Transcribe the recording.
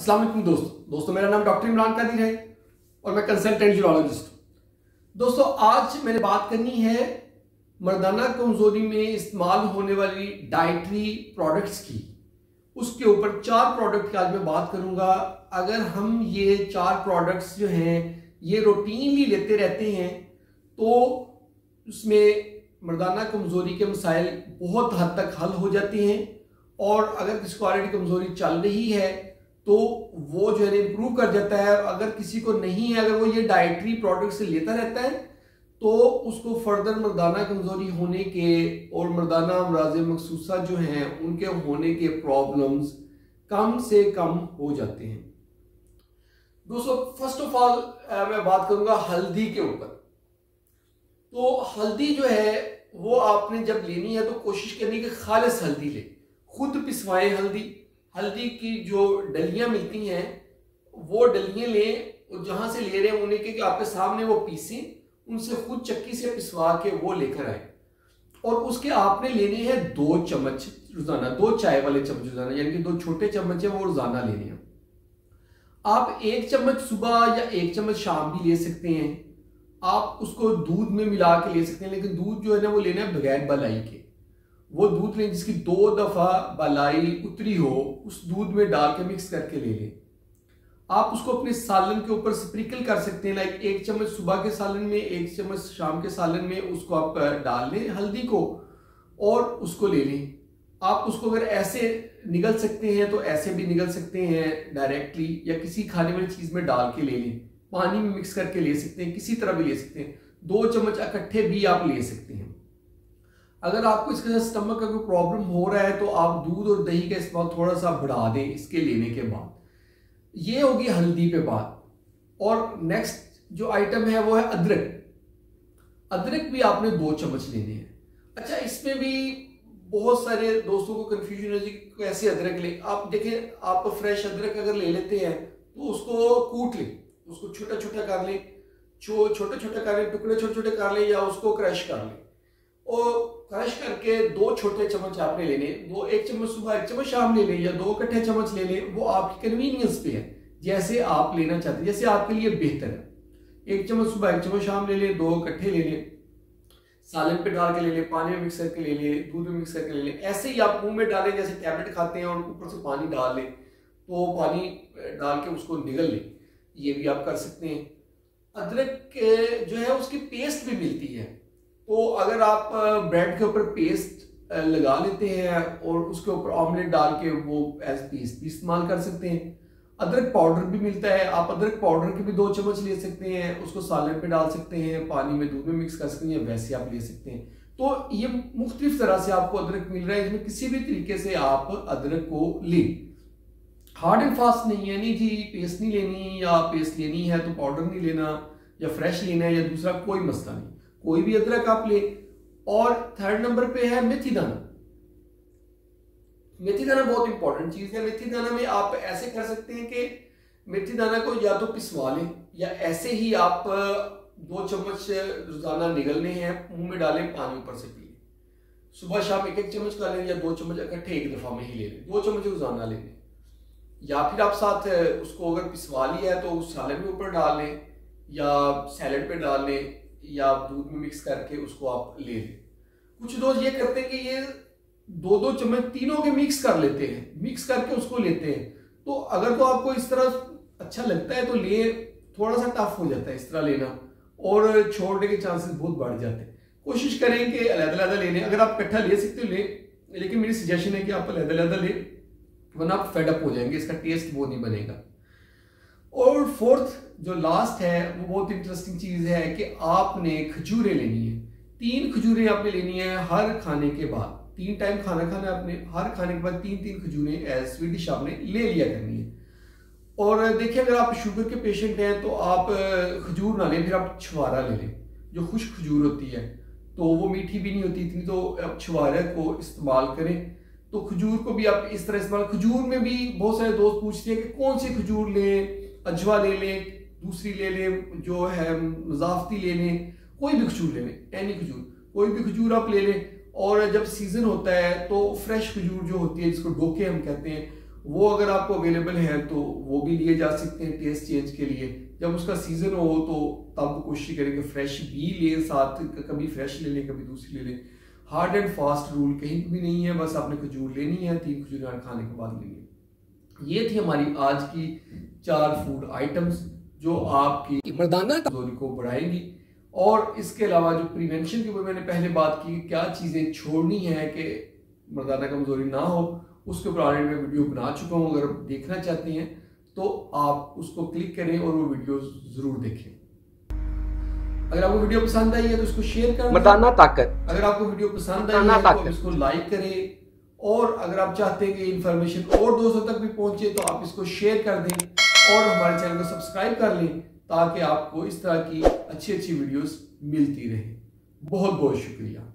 अस्सलाम वालेकुम दोस्तों, मेरा नाम डॉक्टर इमरान कादिर है और मैं कंसल्टेंट यूरोलॉजिस्ट हूँ। दोस्तों, आज मैंने बात करनी है मर्दाना कमज़ोरी में इस्तेमाल होने वाली डाइटरी प्रोडक्ट्स की। उसके ऊपर 4 प्रोडक्ट की आज मैं बात करूँगा। अगर हम ये 4 प्रोडक्ट्स जो हैं ये रूटीनली लेते रहते हैं तो उसमें मर्दाना कमज़ोरी के मसाइल बहुत हद तक हल हो जाते हैं, और अगर किसी को ऑलरेडी कमज़ोरी चल रही है तो वो जो है इम्प्रूव कर जाता है। और अगर किसी को नहीं है, अगर वो ये डाइटरी प्रोडक्ट से लेता रहता है तो उसको फर्दर मर्दाना कमज़ोरी होने के और मर्दाना अमराज मखसूसा जो हैं उनके होने के प्रॉब्लम्स कम से कम हो जाते हैं। दोस्तों, फर्स्ट ऑफ ऑल मैं बात करूंगा हल्दी के ऊपर। तो हल्दी जो है वो आपने जब लेनी है तो कोशिश करनी कि खालिस हल्दी लें, खुद पिसवाएं हल्दी। हल्दी की जो डलियाँ मिलती हैं वो डलियाँ लें, और जहाँ से ले रहे हैं उन्हें कि आपके सामने वो पीसें, उनसे खुद चक्की से पिसवा के वो लेकर आए। और उसके आपने लेने हैं 2 चम्मच रोज़ाना, 2 चाय वाले चम्मच रोज़ाना, यानी कि 2 छोटे चम्मच हैं वो रोज़ाना लेने हैं। आप 1 चम्मच सुबह या 1 चम्मच शाम भी ले सकते हैं। आप उसको दूध में मिला के ले सकते हैं, लेकिन दूध जो है ना वो लेना है बगैर बलाई के। वो दूध लें जिसकी 2 दफ़ा बलाई उतरी हो, उस दूध में डाल के मिक्स करके ले लें। आप उसको अपने सालन के ऊपर स्प्रिंकल कर सकते हैं, लाइक 1 चम्मच सुबह के सालन में, 1 चम्मच शाम के सालन में। उसको आप डाल लें हल्दी को और उसको ले लें। आप उसको अगर ऐसे निगल सकते हैं तो ऐसे भी निगल सकते हैं डायरेक्टली, या किसी खाने वाली चीज़ में डाल के ले लें, पानी में मिक्स करके ले सकते हैं, किसी तरह भी ले सकते हैं। 2 चम्मच इकट्ठे भी आप ले सकते हैं। अगर आपको इसके साथ स्टमक का कोई प्रॉब्लम हो रहा है तो आप दूध और दही का इस्तेमाल थोड़ा सा बढ़ा दें इसके लेने के बाद। ये होगी हल्दी पे बात। और नेक्स्ट जो आइटम है वो है अदरक। अदरक भी आपने 2 चम्मच लेने हैं। अच्छा, इसमें भी बहुत सारे दोस्तों को कन्फ्यूजन हो जी कैसे अदरक ले। आप देखें, आप फ्रेश अदरक अगर ले लेते हैं तो उसको कूट लें, उसको छोटा छोटा कर लें, टुकड़े छोटे छोटे कर लें, या उसको क्रश कर लें। और क्रश करके 2 छोटे चम्मच आपने लेने, 1 चम्मच सुबह 1 चम्मच शाम ले लें, या 2 इकट्ठे चम्मच ले लें। वो आपकी कन्वीनियंस पे है, जैसे आप लेना चाहते हैं, जैसे आपके लिए बेहतर है। 1 चम्मच सुबह 1 चम्मच शाम ले लें, 2 इकट्ठे ले लें, सालन पे डाल के ले लें, पानी में मिक्स करके ले लें, दूध में मिक्स करके ले लें। ऐसे ही आप मुँह में डालें जैसे टैबलेट खाते हैं, और ऊपर से पानी डाल लें, तो पानी डाल के उसको निगल लें। ये भी आप कर सकते हैं। अदरक जो है उसकी पेस्ट भी मिलती है, तो अगर आप ब्रेड के ऊपर पेस्ट लगा लेते हैं और उसके ऊपर ऑमलेट डाल के वो एज पेस्ट भी इस्तेमाल कर सकते हैं। अदरक पाउडर भी मिलता है, आप अदरक पाउडर के भी 2 चम्मच ले सकते हैं, उसको सालन पे डाल सकते हैं, पानी में दूध में मिक्स कर सकते हैं, वैसे आप ले सकते हैं। तो ये मुख्तलिफ तरह से आपको अदरक मिल रहा है, इसमें किसी भी तरीके से आप अदरक को लें। हार्ड एंड फास्ट नहीं है, नहीं जी पेस्ट नहीं लेनी, या पेस्ट लेनी है तो पाउडर नहीं लेना, या फ्रेश लेना है, या दूसरा, कोई मसला नहीं, कोई भी अदरक आप ले। और थर्ड नंबर पे है मेथी दाना। मेथी दाना बहुत इंपॉर्टेंट चीज है। मेथी दाना में आप ऐसे कर सकते हैं कि मेथी दाना को या तो पिसवा लें, या ऐसे ही आप 2 चम्मच रोजाना निगलने हैं, मुंह में डालें, पानी ऊपर से पी लें। सुबह शाम 1 चम्मच का लें, या 2 चम्मच इकट्ठे 1 दफा में ही ले लें। 2 चम्मच रोजाना ले लें, या फिर आप साथ उसको अगर पिसवा लिया है तो उस सालन के ऊपर डाल लें, या सैलड पे डाल लें, या आप दूध में मिक्स करके उसको आप ले लें। कुछ दोस्त ये करते हैं कि ये 2-2 चम्मच तीनों के मिक्स कर लेते हैं, मिक्स करके उसको लेते हैं। तो अगर तो आपको इस तरह अच्छा लगता है तो लिए, थोड़ा सा टफ हो जाता है इस तरह लेना और छोड़ने के चांसेस बहुत बढ़ जाते हैं। कोशिश करें कि अलग-अलग ले लें। अगर आप इकट्ठा ले सकते हो लें, लेकिन मेरी सजेशन है कि आप अलग-अलग लें, वरना आप फेडअप हो जाएंगे, इसका टेस्ट वो नहीं बनेगा। और फोर्थ जो लास्ट है वो बहुत इंटरेस्टिंग चीज़ है कि आपने खजूरें लेनी है। 3 खजूरें आपने लेनी है हर खाने के बाद। 3 टाइम खाना खाना है आपने, हर खाने के बाद 3-3 खजूरें एज स्वीट डिश आपने ले लिया करनी है। और देखिए, अगर आप शुगर के पेशेंट हैं तो आप खजूर ना लें, फिर आप छुहारा ले लें, जो खुश खजूर होती है, तो वो मीठी भी नहीं होती इतनी, तो आप छुहारे को इस्तेमाल करें। तो खजूर को भी आप इस तरह इस्तेमाल, खजूर में भी बहुत सारे दोस्त पूछते हैं कि कौन सी खजूर लें, अजवा ले लें, दूसरी ले लें जो है मजाफती ले लें, कोई भी खजूर ले लें, एनी खजूर, कोई भी खजूर आप ले लें। और जब सीज़न होता है तो फ्रेश खजूर जो होती है, जिसको डोके हम कहते हैं, वो अगर आपको अवेलेबल है तो वो भी लिए जा सकते हैं टेस्ट चेंज के लिए। जब उसका सीज़न हो तो तब कोशिश करें कि फ्रेश भी लें साथ, कभी फ्रेश ले लें कभी दूसरी ले लें। हार्ड एंड फास्ट रूल कहीं भी नहीं है, बस आपने खजूर लेनी है, 3 खजूर हर खाने के बाद लेनी। ये थी हमारी आज की 4 फूड आइटम्स जो आपकी मर्दाना कमजोरी को बढ़ाएंगी। और इसके अलावा जो प्रिवेंशन की मैंने पहले बात की, क्या चीज़ें छोड़नी है कि मर्दाना कमजोरी ना हो, उसके ऊपर ऑलरेडी मैं वीडियो बना चुका हूँ। अगर आप देखना चाहती हैं तो आप उसको क्लिक करें और वो वीडियो जरूर देखें। अगर आपको वीडियो पसंद आई है तो इसको शेयर करें, मर्दाना ताकत। अगर आपको वीडियो पसंद आई है तो इसको लाइक करें, और अगर आप चाहते हैं कि इन्फॉर्मेशन और दोस्तों तक भी पहुंचे तो आप इसको शेयर कर दें और हमारे चैनल को सब्सक्राइब कर लें ताकि आपको इस तरह की अच्छी अच्छी वीडियोस मिलती रहे। बहुत बहुत शुक्रिया।